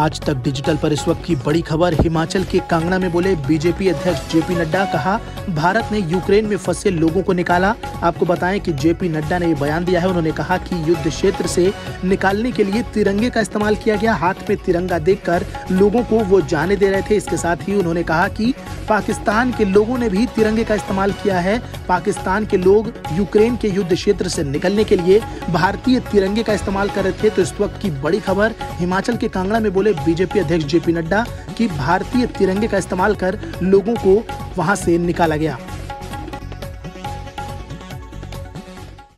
आज तक डिजिटल पर इस वक्त की बड़ी खबर। हिमाचल के कांगड़ा में बोले बीजेपी अध्यक्ष जेपी नड्डा, कहा भारत ने यूक्रेन में फंसे लोगों को निकाला। आपको बताएं कि जेपी नड्डा ने ये बयान दिया है। उन्होंने कहा कि युद्ध क्षेत्र से निकालने के लिए तिरंगे का इस्तेमाल किया गया, हाथ में तिरंगा देखकर लोगों को वो जाने दे रहे थे। इसके साथ ही उन्होंने कहा कि पाकिस्तान के लोगों ने भी तिरंगे का इस्तेमाल किया है। पाकिस्तान के लोग यूक्रेन के युद्ध क्षेत्र से निकलने के लिए भारतीय तिरंगे का इस्तेमाल कर रहे थे। तो इस वक्त की बड़ी खबर, हिमाचल के कांगड़ा में बोले बीजेपी अध्यक्ष जेपी नड्डा कि भारतीय तिरंगे का इस्तेमाल कर लोगों को वहां से निकाला गया।